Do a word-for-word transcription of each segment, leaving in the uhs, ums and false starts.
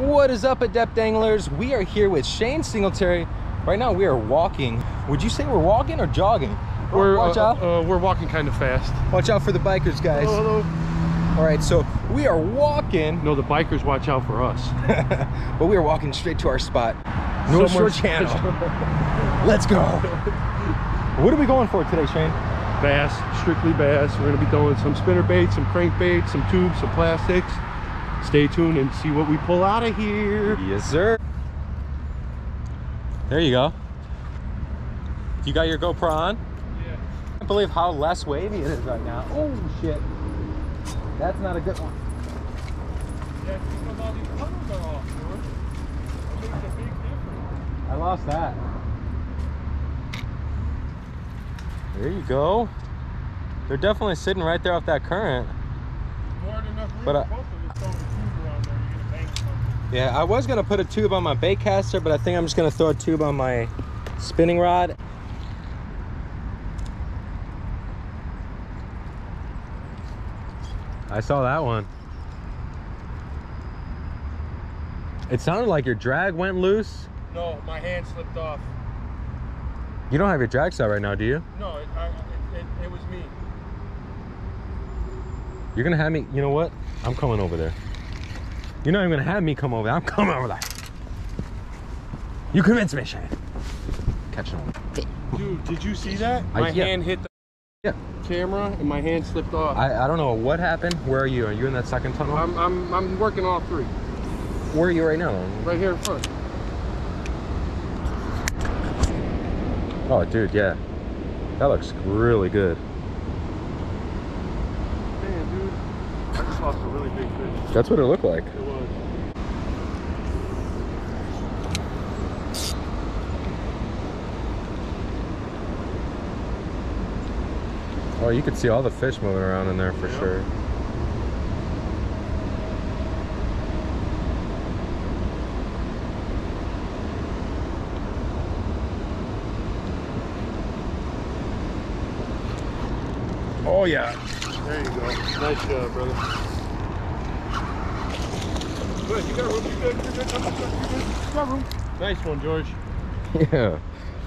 What is up, Adept Anglers? We are here with Shane Singletary. Right now we are walking. Would you say we're walking or jogging? We're, Watch uh, out. Uh, we're walking kind of fast. Watch out for the bikers, guys. Hello, hello. All right, so we are walking. No, the bikers watch out for us. But we are walking straight to our spot. North Shore Channel. Let's go. What are we going for today, Shane? Bass, strictly bass. We're gonna be throwing some spinnerbaits, some crankbaits, some tubes, some plastics. Stay tuned and see what we pull out of here. Yes, sir. There you go. You got your GoPro on? Yeah. I can't believe how less wavy it is right now. Oh, shit. That's not a good one. Yeah, it's because all these puddles are off, George. It makes a big difference. I lost that. There you go. They're definitely sitting right there off that current. More than enough room but for I both of Yeah, I was gonna put a tube on my bait caster, but I think I'm just gonna throw a tube on my spinning rod. I saw that one. It sounded like your drag went loose. No, my hand slipped off. You don't have your drag set right now, do you? No, it, I, it, it, it was me. You're gonna have me, you know what? I'm coming over there. You're not even gonna have me come over. I'm coming over there. You convinced me, Shane. Catch him. Dude, did you see that? My I, yeah. hand hit the yeah. camera and my hand slipped off. I, I don't know what happened. Where are you? Are you in that second tunnel? I'm, I'm, I'm working all three. Where are you right now? Right here in front. Oh, dude, yeah. That looks really good. Man, dude. I just lost a really big fish. That's what it looked like. It was. Oh, you could see all the fish moving around in there for yeah. sure. Oh, yeah. There you go. Nice job, brother. Good. You got room. You good. You're good. You're good. You got room. Nice one, George. Yeah.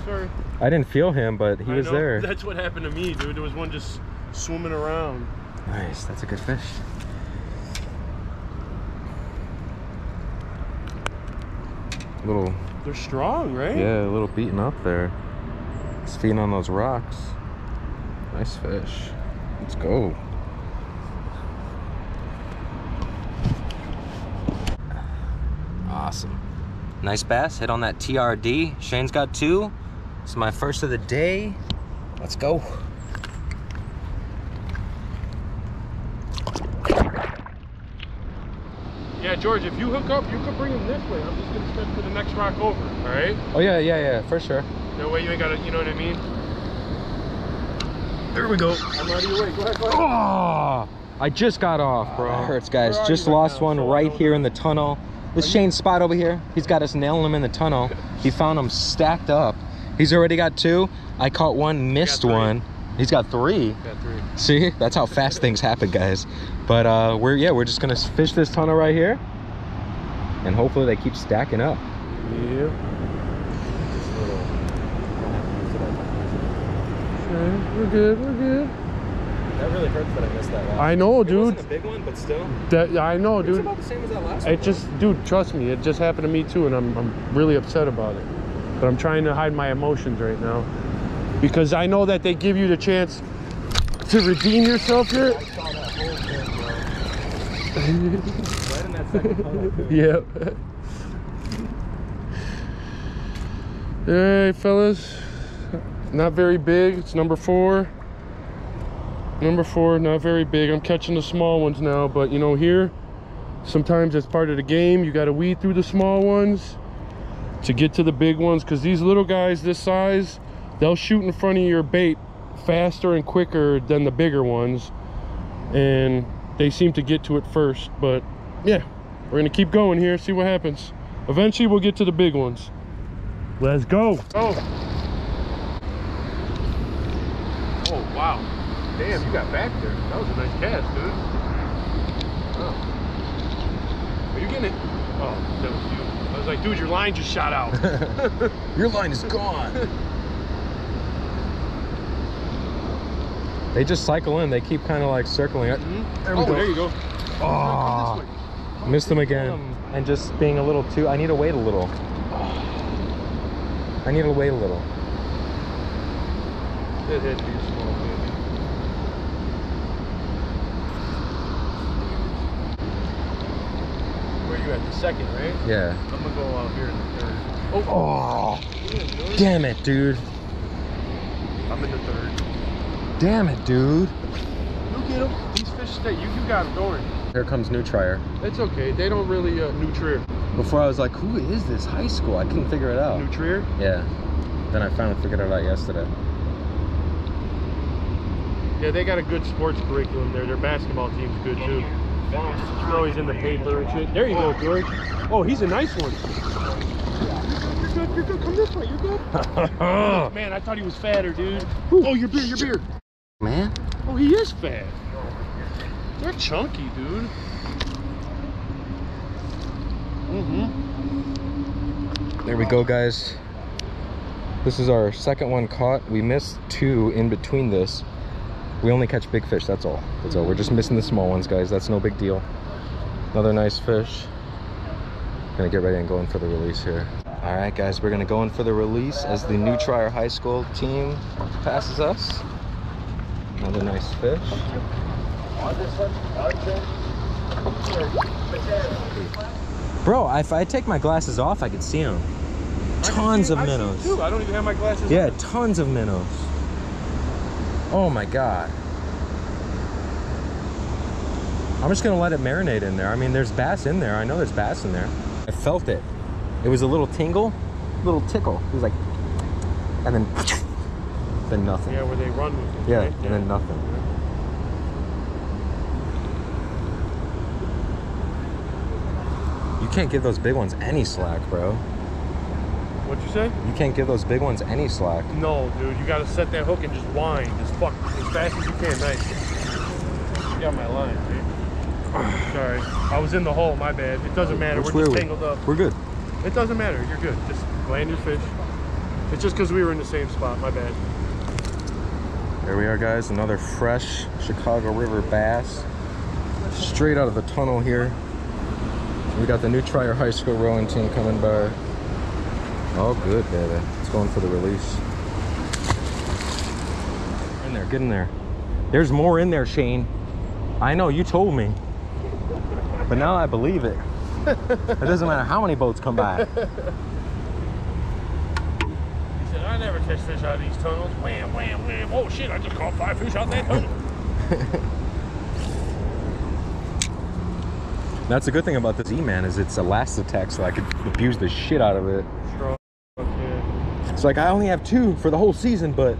Sorry. I didn't feel him, but he I was know. there. That's what happened to me, dude. There was one just swimming around. Nice. That's a good fish. A little. They're strong, right? Yeah, a little beaten up there. It's feeding on those rocks. Nice fish. Let's go. Awesome. Nice bass, hit on that T R D. Shane's got two. It's my first of the day. Let's go. Yeah, George, if you hook up, you could bring him this way. I'm just gonna step to the next rock over, all right? Oh yeah, yeah, yeah, for sure. No way you ain't gotta, you know what I mean? There we go. I'm out of your way. Go ahead, go ahead. Oh, I just got off, bro. It hurts, guys. Just lost one right here in the tunnel. This is Shane's spot over here. He's got us nailing him in the tunnel. He found them stacked up. He's already got two. I caught one, missed one. He's got three. Got three. See, that's how fast things happen, guys. But uh, we're yeah, we're just gonna fish this tunnel right here, and hopefully they keep stacking up. Yeah. We're good, we're good. That really hurts that I missed that last one. I know, dude. It wasn't a big one, but still. That, I know, dude. It's about the same as that last one. It just, dude, trust me, it just happened to me too, and I'm, I'm really upset about it. But I'm trying to hide my emotions right now. Because I know that they give you the chance to redeem yourself here. Yeah, I saw that whole thing, bro. Right in that second tunnel, too. Yep. All right, fellas. Not very big. It's number four. Number four, not very big. I'm catching the small ones now, but you know, here, sometimes it's part of the game. You got to weed through the small ones to get to the big ones, because these little guys this size, they'll shoot in front of your bait faster and quicker than the bigger ones, and they seem to get to it first. But yeah, we're going to keep going here, see what happens. Eventually, we'll get to the big ones. Let's go. Oh. Wow. Damn, you got back there. That was a nice cast, dude. Oh. Are you getting it? Oh, that was you. I was like, dude, your line just shot out. Your line is gone. They just cycle in. They keep kind of like circling. Mm-hmm. There we oh, go. There you go. Oh, oh, missed them again. Um, and just being a little too. I need to wait a little. I need to wait a little. It had to be a small baby. Where are you at? The second, right? Yeah. I'm gonna go out here in the third. Oh, oh yeah, damn it, dude. I'm in the third. Damn it, dude. You get them. These fish stay. You, you got them going. Here comes New Trier. It's okay. They don't really uh, New Trier. Before I was like, who is this high school? I couldn't figure it out. New Trier? Yeah. Then I finally figured it out yesterday. Yeah, they got a good sports curriculum there. Their basketball team's good too. He's always in the paper and shit. There you go, George. Oh, he's a nice one. You're good, you're good. Come this way, you're good. Man, I thought he was fatter, dude. Ooh. Oh, your beer, your beer. Man. Oh, he is fat. They're chunky, dude. Mm-hmm. There we go, guys. This is our second one caught. We missed two in between this. We only catch big fish, that's all. That's all. We're just missing the small ones, guys. That's no big deal. Another nice fish. Gonna get ready and go in for the release here. All right, guys, we're gonna go in for the release as the New Trier High School team passes us. Another nice fish. Bro, if I take my glasses off, I could see them. Tons of minnows. I don't even have my glasses on. Yeah, tons of minnows. Oh my God. I'm just gonna let it marinate in there. I mean, there's bass in there. I know there's bass in there. I felt it. It was a little tingle, little tickle. It was like, and then, then nothing. Yeah, where they run with it. Yeah, right? And yeah. Then nothing. You can't give those big ones any slack, bro. What'd you say? You can't give those big ones any slack. No, dude. You gotta set that hook and just wind as fuck as fast as you can. Nice. You got my line, dude. Sorry. I was in the hole. My bad. It doesn't matter. Which we're just tangled we? up. We're good. It doesn't matter. You're good. Just land your fish. It's just because we were in the same spot. My bad. There we are, guys. Another fresh Chicago River bass. Straight out of the tunnel here. We got the New Trier High School rowing team coming by. Oh, good, baby. It's going for the release. Get in there, get in there. There's more in there, Shane. I know, you told me. But now I believe it. It doesn't matter how many boats come by. He said, I never catch fish out of these tunnels. Wham, wham, wham. Oh, shit, I just caught five fish out that tunnel. That's the good thing about this E-Man is it's Elastitech, so I could abuse the shit out of it. Strong. It's like I only have two for the whole season, but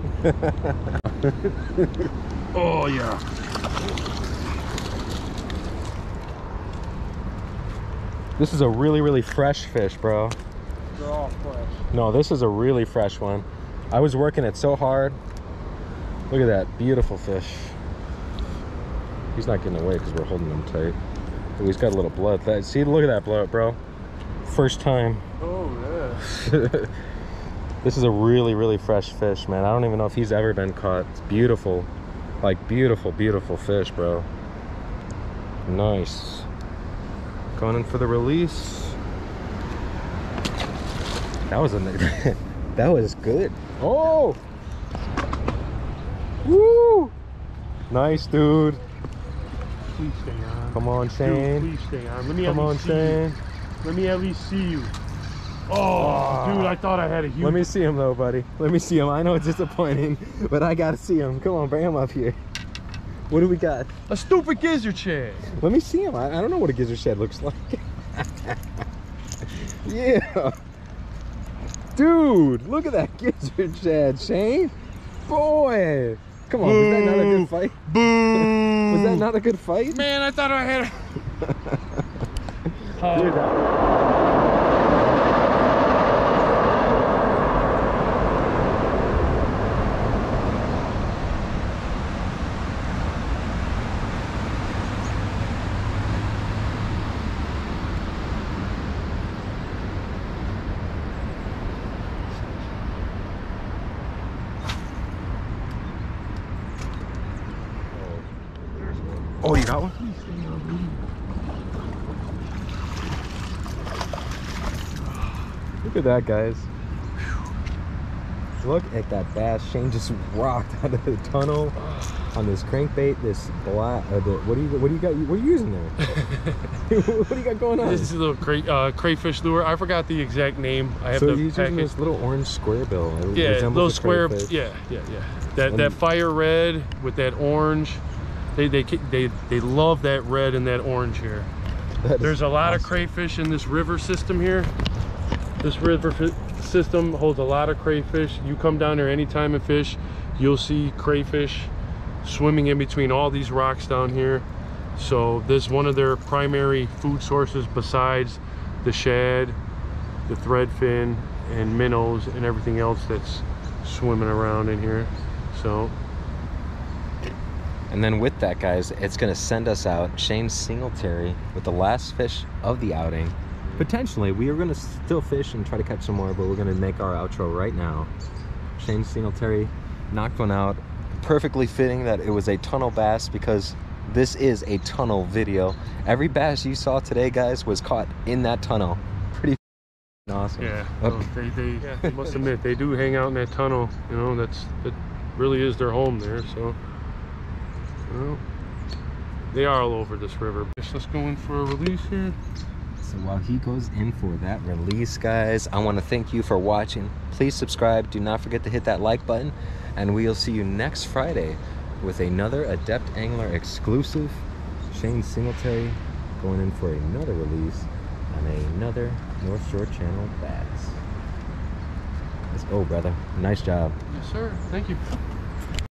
oh yeah. This is a really, really fresh fish, bro. They're all fresh. No, this is a really fresh one. I was working it so hard. Look at that beautiful fish. He's not getting away because we're holding him tight. Ooh, he's got a little blood. That, see, look at that blood, bro. First time. Oh yeah. This is a really, really fresh fish, man. I don't even know if he's ever been caught. It's beautiful. Like, beautiful, beautiful fish, bro. Nice. Going in for the release. That was a... that was good. Oh! Woo! Nice, dude. Please stay on. Come on, Shane. Dude, please stay on. Let me Come on, Shane. You. Let me at least see you. Oh, oh, dude, I thought I had a huge... Let me see him, though, buddy. Let me see him. I know it's disappointing, but I got to see him. Come on, bring him up here. What do we got? A stupid gizzard shad. Let me see him. I, I don't know what a gizzard shad looks like. Yeah. Dude, look at that gizzard shad, Shane. Boy. Come on, Boo. Was that not a good fight? Boo. Was that not a good fight? Man, I thought I had a... uh, Dude, that... Oh, you got one? Look at that, guys. Look at that bass. Shane just rocked out of the tunnel on this crankbait. This black. Uh, the, what do you? What do you got? What are you using there? What do you got going on? This is a little cray, uh, crayfish lure. I forgot the exact name. I have so the. So you're using this little orange square bill. It yeah, little square. Crayfish. Yeah, yeah, yeah. That and that fire red with that orange. They they they they love that red and that orange here. That There's a lot awesome. of crayfish in this river system here. This river system holds a lot of crayfish. You come down here anytime and fish, you'll see crayfish swimming in between all these rocks down here. So this is one of their primary food sources besides the shad, the threadfin, and minnows and everything else that's swimming around in here. So. And then with that, guys, it's gonna send us out Shane Singletary with the last fish of the outing. Potentially, we are gonna still fish and try to catch some more, but we're gonna make our outro right now. Shane Singletary knocked one out. Perfectly fitting that it was a tunnel bass, because this is a tunnel video. Every bass you saw today, guys, was caught in that tunnel. Pretty awesome. Yeah, okay. no, they, they yeah. I must admit, they do hang out in that tunnel. You know, that's that really is their home there. So, well, they are all over this river. Let's go in for a release here. So while he goes in for that release, guys, I want to thank you for watching. Please subscribe. Do not forget to hit that like button. And we'll see you next Friday with another Adept Angler exclusive. Shane Singletary going in for another release on another North Shore Channel bass. Let's go, brother. Nice job. Yes, sir. Thank you.